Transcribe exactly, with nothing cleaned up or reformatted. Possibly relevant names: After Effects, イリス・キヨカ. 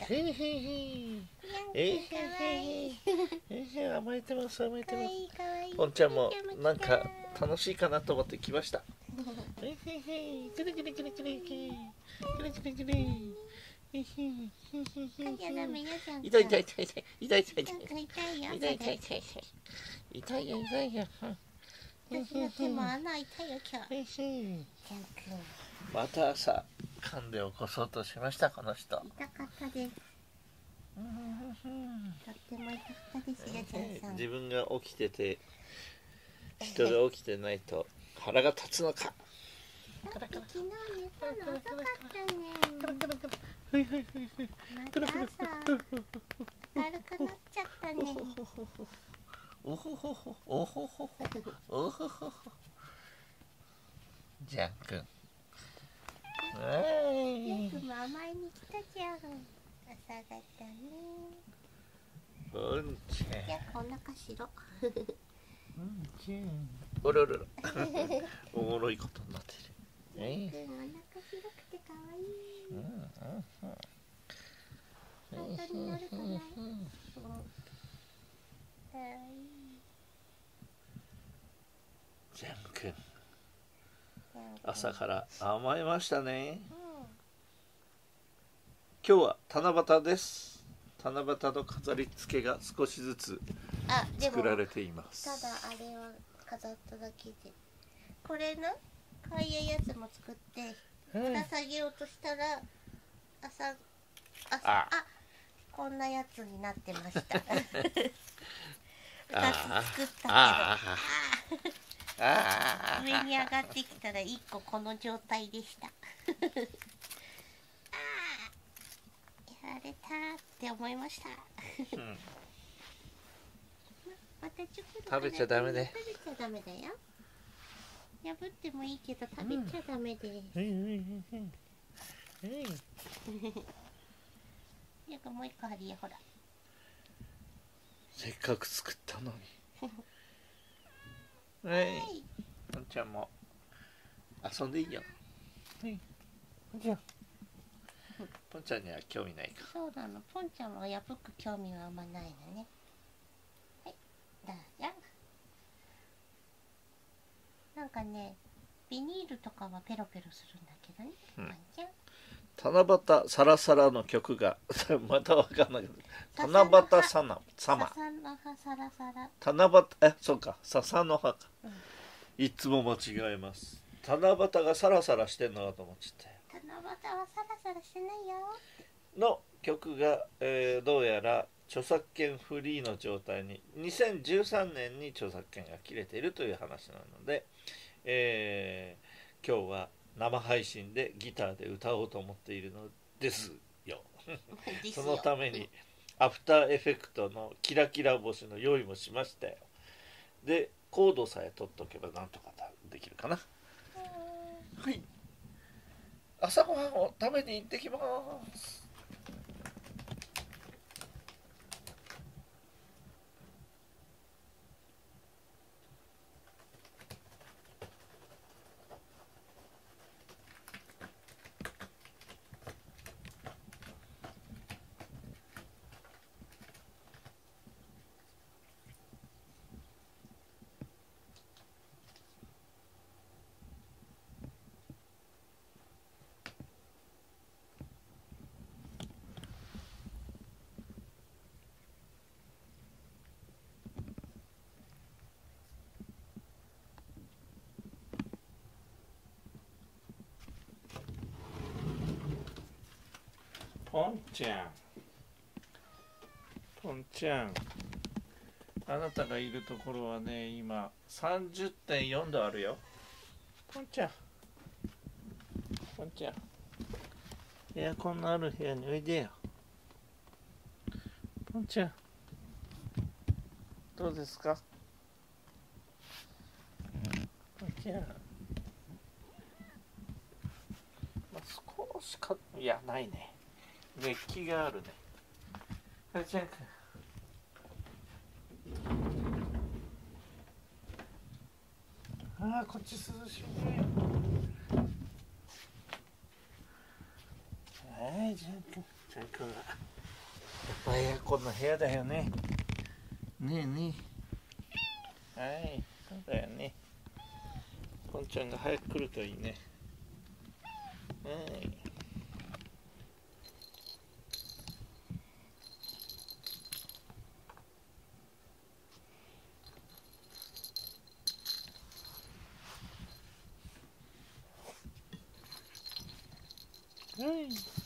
甘えてます甘えてます。ポンちゃんもなんか楽しいかなと思って来ました。また朝噛んで起こそうとしました。この人痛かったです。とっても痛かったですよ。自分が起きてて人が起きてないと腹が立つのか。だって昨日寝たの遅かったね。また朝だるくなっちゃったね。おほほほおほほほおほほほ。ジャン君ジャン君も甘えに来たじゃん。朝だったね。うんちゃんじゃあお腹しろ。うんちゃんおろろろおもろいことになってる。ジャン君お腹広くてかわいい。うんうんうん。本当になるかな。かわいい。ジャン君朝から甘えましたね。今日は七夕です。七夕の飾り付けが少しずつ作られています。ただあれは飾っただけで、これのかわいいやつも作ってぶら下げようとしたら朝朝あこんなやつになってました。ふたつ作ったけどあ上に上がってきたらいっここの状態でした。あやられたって思いました。うん、ま, またちょっと食べちゃダメで。食べちゃダメだよ。破ってもいいけど食べちゃダメです。よくもう一個あるよほら。せっかく作ったのに。はい、ポンちゃんも遊んでいいよ。はい、ポンちゃん。ポンちゃんには興味ないか。そうなの、ポンちゃんは破く興味はあんまないのね。はい、どうぞ。なんかね、ビニールとかはペロペロするんだけどね。ポンちゃん。七夕サラサラの曲がまたわかんないけど七夕サナ様七夕えそうか笹の葉か、うん、いつも間違えます。七夕がサラサラしてんのかと思っちゃった。七夕はサラサラしてないよの曲が、えー、どうやら著作権フリーの状態ににせんじゅうさんねんに著作権が切れているという話なので、えー、今日は生配信でギターで歌おうと思っているのですよ。そのためにアフターエフェクトのキラキラ星の用意もしましたよ。でコードさえ取っとけばなんとかできるかな。はい。朝ごはんを食べに行ってきます。ポンちゃん、ポンちゃん、あなたがいるところはね、今 さんじゅってんよんどあるよ。ポンちゃん、ポンちゃん、エアコンのある部屋においでよ。ポンちゃん、どうですか？ポンちゃん、まあ、少しか、いや、ないね。熱気があるね。はい、ジャン君。ああ、こっち涼しいね。はい、ジャン君。ちゃんくんはやっぱエアコンの部屋だよね。ねえねえ。はい、そうだよね。こんちゃんが早く来るといいね。はい。はい。